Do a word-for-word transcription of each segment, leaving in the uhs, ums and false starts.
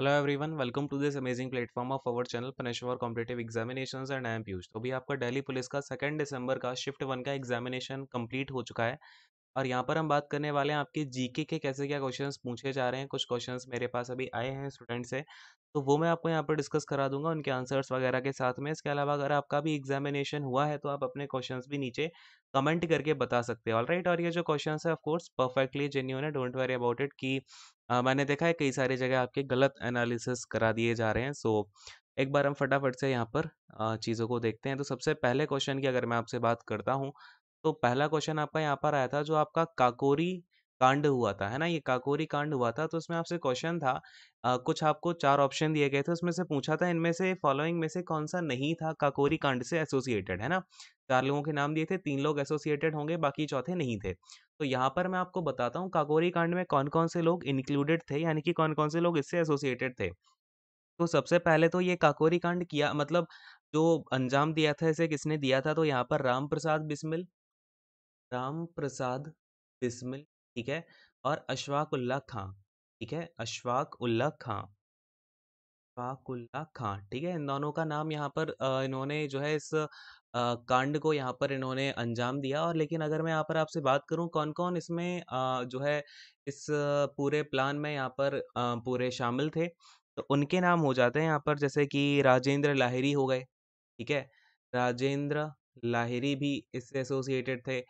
Hello everyone, welcome to this amazing platform of our channel पनेशा for competitive examinations and I am Piyush. तो अभी आपका Delhi police का second December का shift one का एग्जामिनेशन कंप्लीट हो चुका है और यहाँ पर हम बात करने वाले हैं आपके जीके के कैसे क्या क्वेश्चंस पूछे जा रहे हैं। कुछ क्वेश्चंस मेरे पास अभी आए हैं स्टूडेंट से, तो वो मैं आपको यहाँ पर डिस्कस करा दूंगा उनके आंसर्स वगैरह के साथ में। इसके अलावा अगर आपका भी एग्जामिनेशन हुआ है तो आप अपने क्वेश्चंस भी नीचे कमेंट करके बता सकते हो। ऑलराइट, और ये जो क्वेश्चंस है ऑफकोर्स परफेक्टली जेन्यून है, डोंट वरी अबाउट इट कि आ, मैंने देखा है कई सारी जगह आपके गलत एनालिसिस करा दिए जा रहे हैं। सो एक बार हम फटाफट से यहाँ पर चीज़ों को देखते हैं। तो सबसे पहले क्वेश्चन की अगर मैं आपसे बात करता हूँ तो पहला क्वेश्चन आपका यहाँ पर आया था जो आपका काकोरी कांड हुआ था, है ना, ये काकोरी कांड हुआ था। तो उसमें आपसे क्वेश्चन था, आ, कुछ आपको चार ऑप्शन दिए गए थे, उसमें से पूछा था इनमें से फॉलोइंग में से कौन सा नहीं था काकोरी कांड से एसोसिएटेड, है ना। चार लोगों के नाम दिए थे, तीन लोग एसोसिएटेड होंगे, बाकी चौथे नहीं थे। तो यहाँ पर मैं आपको बताता हूँ काकोरी कांड में कौन कौन से लोग इंक्लूडेड थे, यानी कि कौन कौन से लोग इससे एसोसिएटेड थे। तो सबसे पहले तो ये काकोरी कांड किया मतलब जो अंजाम दिया था इसे किसने दिया था, तो यहाँ पर राम प्रसाद बिस्मिल, राम प्रसाद बिस्मिल, ठीक है, और अशफाक उल्ला खां, ठीक है, अशफाक उल्ला खां, अशफाक उल्ला खां, ठीक है। इन दोनों का नाम यहाँ पर इन्होंने जो है इस कांड को यहाँ पर इन्होंने अंजाम दिया। और लेकिन अगर मैं यहाँ पर आपसे बात करूँ कौन कौन इसमें जो है इस पूरे प्लान में यहाँ पर पूरे शामिल थे, तो उनके नाम हो जाते हैं यहाँ पर जैसे कि राजेंद्र लाहिरी हो गए, ठीक है, राजेंद्र लाहिरी भी इससे एसोसिएटेड थे,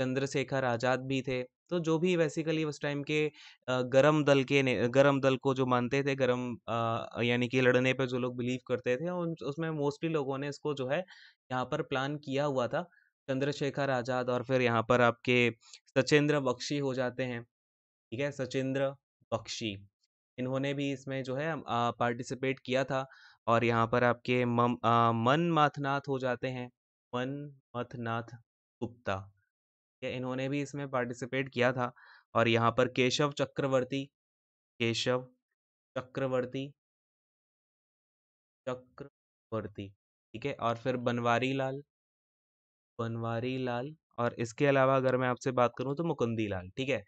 चंद्रशेखर आजाद भी थे। तो जो भी बेसिकली उस टाइम के गरम दल के गरम दल को जो मानते थे, गरम यानी कि लड़ने पे जो लोग बिलीव करते थे, उन उसमें मोस्टली लोगों ने इसको जो है यहाँ पर प्लान किया हुआ था। चंद्रशेखर आजाद और फिर यहाँ पर आपके सचिंद्र बख्शी हो जाते हैं, ठीक है, सचिंद्र बख्शी, इन्होंने भी इसमें जो है पार्टिसिपेट किया था। और यहाँ पर आपके मनमाथ नाथ हो जाते हैं, मनमथ नाथ गुप्ता, इन्होंने भी इसमें पार्टिसिपेट किया था। और यहाँ पर केशव चक्रवर्ती, केशव चक्रवर्ती चक्रवर्ती ठीक है, और फिर बनवारी लाल, बनवारी लाल, और इसके अलावा अगर मैं आपसे बात करूँ तो मुकुंदीलाल, ठीक है।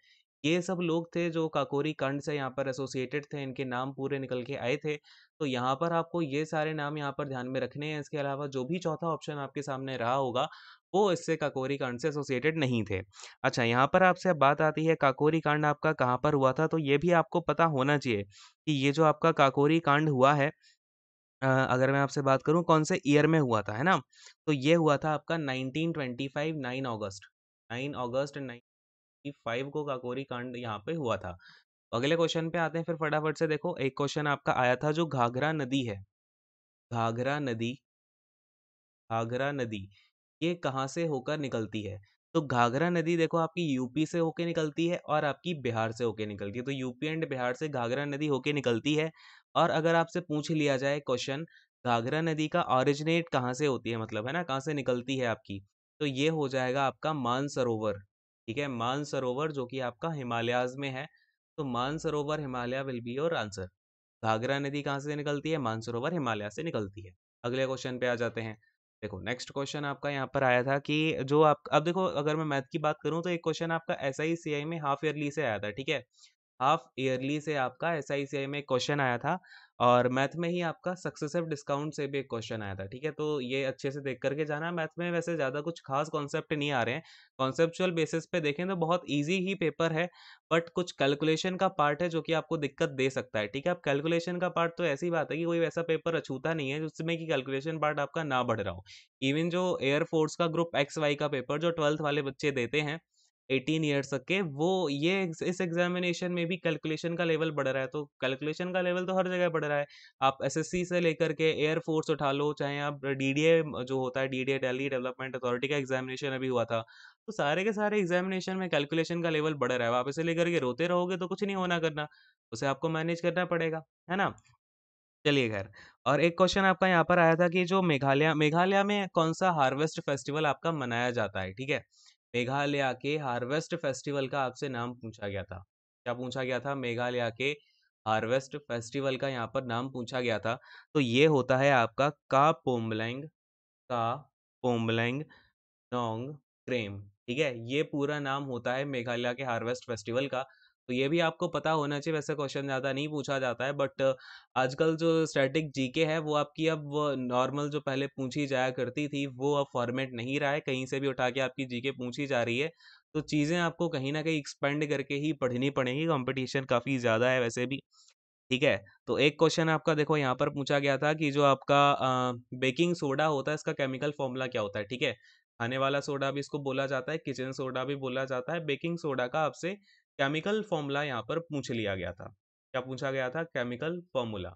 ये सब लोग थे जो काकोरी कांड से यहाँ पर एसोसिएटेड थे, इनके नाम पूरे निकल के आए थे। तो यहाँ पर आपको ये सारे नाम यहाँ पर ध्यान में रखने हैं। इसके अलावा जो भी चौथा ऑप्शन आपके सामने रहा होगा वो इससे काकोरी कांड से एसोसिएटेड नहीं थे। अच्छा, यहाँ पर आपसे बात आती है काकोरी कांड आपका कहाँ पर हुआ था, तो ये भी आपको पता होना चाहिए कि ये जो आपका काकोरी कांड हुआ है, अगर मैं आपसे बात करूँ कौन से ईयर में हुआ था, है ना, तो ये हुआ था आपका नाइनटीन ट्वेंटी फाइव, नाइन अगस्त, नाइन अगस्त नाइनटीन ट्वेंटी फाइव को काकोरी कांड यहाँ पे हुआ था। अगले क्वेश्चन पे आते हैं फिर फटाफट से। देखो एक क्वेश्चन आपका आया था जो घाघरा नदी है, घाघरा नदी, घाघरा नदी ये कहाँ से होकर निकलती है, तो घाघरा नदी देखो आपकी यूपी से होके निकलती है और आपकी बिहार से होके निकलती है। तो यूपी एंड बिहार से घाघरा नदी होके निकलती है। और अगर आपसे पूछ लिया जाए क्वेश्चन घाघरा नदी का ऑरिजिनेट कहाँ से होती है, मतलब, है ना, कहाँ से निकलती है आपकी, तो ये हो जाएगा आपका मानसरोवर, ठीक है, मानसरोवर जो कि आपका हिमालयाज में है। तो Mansarovar Himalaya will be your answer. Ghaghara नदी कहाँ से निकलती है, मानसरोवर हिमालय से निकलती है। अगले क्वेश्चन पे आ जाते हैं। देखो नेक्स्ट क्वेश्चन आपका यहाँ पर आया था कि जो आप अब देखो अगर मैं मैथ की बात करूँ तो एक क्वेश्चन आपका एस आई सी आई में हाफ ईयरली से आया था, ठीक है, हाफ ईयरली से आपका एस आई सी आई में क्वेश्चन आया था। और मैथ में ही आपका सक्सेसिव डिस्काउंट से भी एक क्वेश्चन आया था, ठीक है। तो ये अच्छे से देख करके जाना। मैथ में वैसे ज़्यादा कुछ खास कॉन्सेप्ट नहीं आ रहे हैं, कॉन्सेप्चुअल बेसिस पे देखें तो बहुत इजी ही पेपर है, बट कुछ कैलकुलेशन का पार्ट है जो कि आपको दिक्कत दे सकता है, ठीक है। आप कैलकुलेशन का पार्ट तो ऐसी बात है कि कोई वैसा पेपर अछूता नहीं है जिसमें कि कैलकुलेशन पार्ट आपका ना बढ़ रहा हो। इवन जो एयरफोर्स का ग्रुप एक्स वाई का पेपर जो ट्वेल्थ वाले बच्चे देते हैं अठारह ईयर्स तक के, वो ये इस एग्जामिनेशन में भी कैलकुलेशन का लेवल बढ़ रहा है। तो कैलकुलेशन का लेवल तो हर जगह बढ़ रहा है, आप एसएससी से लेकर के एयरफोर्स उठा लो, चाहे आप डीडीए जो होता है, डीडीए दिल्ली डेवलपमेंट अथॉरिटी का एग्जामिनेशन अभी हुआ था, तो सारे के सारे एग्जामिनेशन में कैलकुलेशन का लेवल बढ़ रहा है। आप इसे लेकर के रोते रहोगे तो कुछ नहीं होना करना, उसे आपको मैनेज करना पड़ेगा, है ना। चलिए खैर, और एक क्वेश्चन आपका यहाँ पर आया था कि जो मेघालय मेघालय में कौन सा हार्वेस्ट फेस्टिवल आपका मनाया जाता है, ठीक है। मेघालय के हार्वेस्ट फेस्टिवल का आपसे नाम पूछा गया था। क्या पूछा गया था? मेघालय के हार्वेस्ट फेस्टिवल का यहाँ पर नाम पूछा गया था। तो ये होता है आपका का पोम्बलैंग का पोम्बलैंग नोंग क्रेम, ठीक है, ये पूरा नाम होता है मेघालय के हार्वेस्ट फेस्टिवल का। तो ये भी आपको पता होना चाहिए। वैसे क्वेश्चन ज़्यादा नहीं पूछा जाता है, बट आजकल जो स्टैटिक जीके है वो आपकी अब नॉर्मल जो पहले पूछी जाया करती थी वो अब फॉर्मेट नहीं रहा है, कहीं से भी उठा के आपकी जीके पूछी जा रही है। तो चीज़ें आपको कहीं ना कहीं एक्सपेंड करके ही पढ़नी पड़ेंगी, कॉम्पिटिशन काफ़ी ज़्यादा है वैसे भी, ठीक है। तो एक क्वेश्चन आपका देखो यहाँ पर पूछा गया था कि जो आपका आ, बेकिंग सोडा होता है इसका केमिकल फॉर्मूला क्या होता है, ठीक है। खाने वाला सोडा भी इसको बोला जाता है, किचन सोडा भी बोला जाता है। बेकिंग सोडा का आपसे केमिकल फॉर्मूला यहाँ पर पूछ लिया गया था। क्या पूछा गया था? Chemical formula.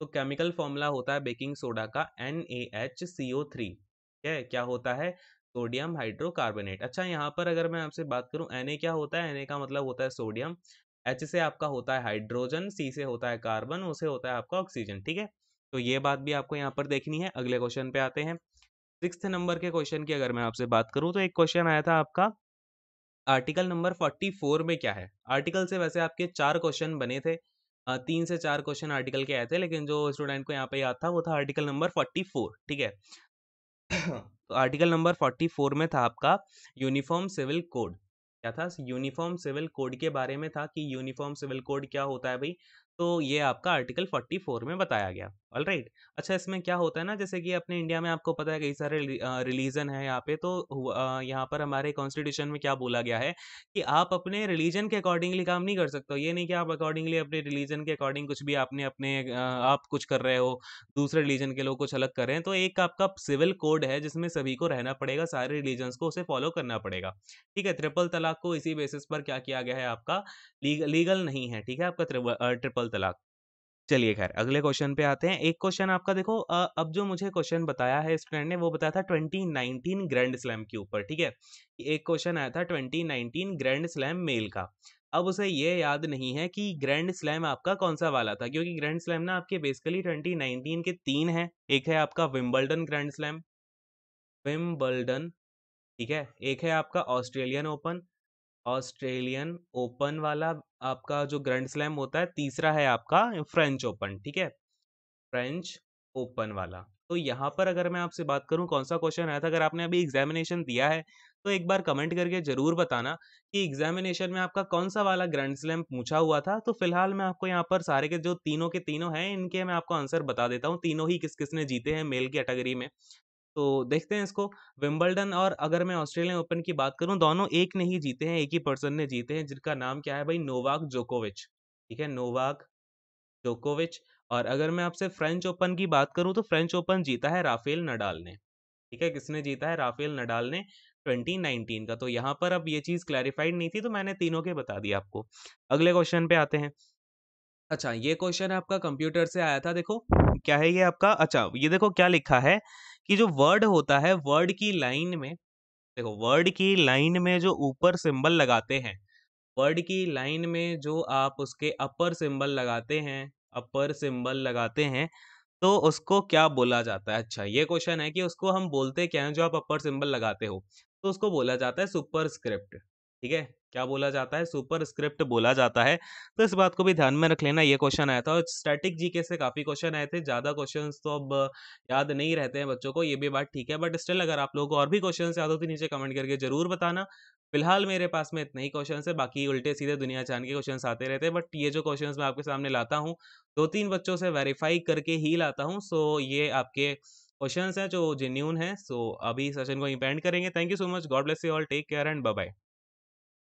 तो केमिकल फॉर्मूला होता है बेकिंग सोडा का N A H C O three, ठीक है। क्या होता है? Sodium hydrocarbonate. अच्छा, यहाँ पर अगर मैं आपसे बात करूँ, एन ए क्या होता है? एन ए का मतलब होता है सोडियम, एच से आपका होता है हाइड्रोजन, सी से होता है कार्बन, उसे होता है आपका ऑक्सीजन, ठीक है। तो ये बात भी आपको यहाँ पर देखनी है। अगले क्वेश्चन पे आते हैं। सिक्स्थ नंबर के क्वेश्चन की अगर मैं आपसे बात करूँ तो एक क्वेश्चन आया था आपका आर्टिकल नंबर चौवालीस में क्या है। आर्टिकल से वैसे आपके चार क्वेश्चन बने थे, तीन से चार क्वेश्चन आर्टिकल के आए थे, लेकिन जो स्टूडेंट को यहाँ पे याद था वो था आर्टिकल नंबर चौवालीस, ठीक है। तो आर्टिकल नंबर चौवालीस में था आपका यूनिफॉर्म सिविल कोड। क्या था? यूनिफॉर्म सिविल कोड के बारे में था कि यूनिफॉर्म सिविल कोड क्या होता है भाई। तो ये आपका आर्टिकल चौवालीस में बताया गया। All right. अच्छा, इसमें क्या होता है ना, जैसे कि अपने इंडिया में आपको पता है कई सारे रिलीजन है यहाँ पे, तो यहाँ पर हमारे कॉन्स्टिट्यूशन में क्या बोला गया है कि आप अपने रिलीजन के अकॉर्डिंगली काम नहीं कर सकते हो। ये नहीं कि आप अकॉर्डिंगली अपने रिलीजन के अकॉर्डिंग कुछ भी आपने अपने आप कुछ कर रहे हो, दूसरे रिलीजन के लोग कुछ अलग कर रहे हैं। तो एक आपका सिविल कोड है जिसमें सभी को रहना पड़ेगा, सारे रिलीजन्स को उसे फॉलो करना पड़ेगा, ठीक है। ट्रिपल तलाक को इसी बेसिस पर क्या किया गया है, आपका लीगल नहीं है, ठीक है, आपका ट्रिपल तलाक। चलिए खैर, अगले क्वेश्चन पे आते हैं। एक क्वेश्चन आपका देखो, अब जो मुझे क्वेश्चन बताया है स्टूडेंट ने वो बताया था ट्वेंटी नाइनटीन ग्रैंड स्लैम के ऊपर, ठीक है। एक क्वेश्चन आया था twenty nineteen grand slam male का। अब उसे ये याद नहीं है कि ग्रैंड स्लैम आपका कौन सा वाला था, क्योंकि ग्रैंड स्लैम ना आपके बेसिकली ट्वेंटी नाइनटीन के तीन है। एक है आपका विम्बल्डन ग्रैंड स्लैम, विम्बल्डन, ठीक है। एक है आपका ऑस्ट्रेलियन ओपन, ऑस्ट्रेलियन ओपन वाला आपका जो ग्रैंड स्लैम होता है। तीसरा है आपका फ्रेंच ओपन, ठीक है, फ्रेंच ओपन वाला। तो यहाँ पर अगर मैं आपसे बात करूँ कौन सा क्वेश्चन आया था, अगर आपने अभी एग्जामिनेशन दिया है तो एक बार कमेंट करके जरूर बताना कि एग्जामिनेशन में आपका कौन सा वाला ग्रैंड स्लैम पूछा हुआ था। तो फिलहाल मैं आपको यहाँ पर सारे के जो तीनों के तीनों हैं इनके मैं आपको आंसर बता देता हूँ, तीनों ही किस किसने जीते हैं मेल की कैटेगरी में। तो देखते हैं इसको। विम्बल्डन और अगर मैं ऑस्ट्रेलियन ओपन की बात करूं, दोनों एक नहीं जीते हैं, एक ही पर्सन ने जीते हैं, जिनका नाम क्या है भाई, नोवाक जोकोविच, ठीक है, नोवाक जोकोविच। और अगर मैं आपसे फ्रेंच ओपन की बात करूं तो फ्रेंच ओपन जीता है राफेल नडाल ने, ठीक है। किसने जीता है? राफेल नडाल ने, ट्वेंटी नाइनटीन का। तो यहाँ पर अब ये चीज़ क्लैरिफाइड नहीं थी तो मैंने तीनों के बता दिया आपको। अगले क्वेश्चन पे आते हैं। अच्छा, ये क्वेश्चन आपका कंप्यूटर से आया था। देखो क्या है ये आपका, अच्छा ये देखो क्या लिखा है कि जो वर्ड होता है, वर्ड की लाइन में, देखो वर्ड की लाइन में जो ऊपर सिंबल लगाते हैं, वर्ड की लाइन में जो आप उसके अपर सिंबल लगाते हैं, अपर सिंबल लगाते हैं तो उसको क्या बोला जाता है? अच्छा, ये क्वेश्चन है कि उसको हम बोलते क्या हैं जो आप अपर सिंबल लगाते हो, तो उसको बोला जाता है सुपरस्क्रिप्ट, ठीक है। क्या बोला जाता है? सुपरस्क्रिप्ट बोला जाता है। तो इस बात को भी ध्यान में रख लेना। ये क्वेश्चन आया था और स्टैटिक जीके से काफ़ी क्वेश्चन आए थे, ज़्यादा क्वेश्चंस तो अब याद नहीं रहते हैं बच्चों को, ये भी बात ठीक है, बट स्टिल अगर आप लोगों को और भी क्वेश्चन याद हो तो नीचे कमेंट करके जरूर बताना। फिलहाल मेरे पास में इतने ही क्वेश्चन है, बाकी उल्टे सीधे दुनिया जान के क्वेश्चन आते रहते हैं, बट ये जो क्वेश्चन मैं आपके सामने लाता हूँ दो तीन बच्चों से वेरीफाई करके ही लाता हूँ। सो ये आपके क्वेश्चन हैं जो जेन्यून हैं। सो अभी सेशन को इंपेंड करेंगे। Thank you so much, God bless you all, take care and bye bye.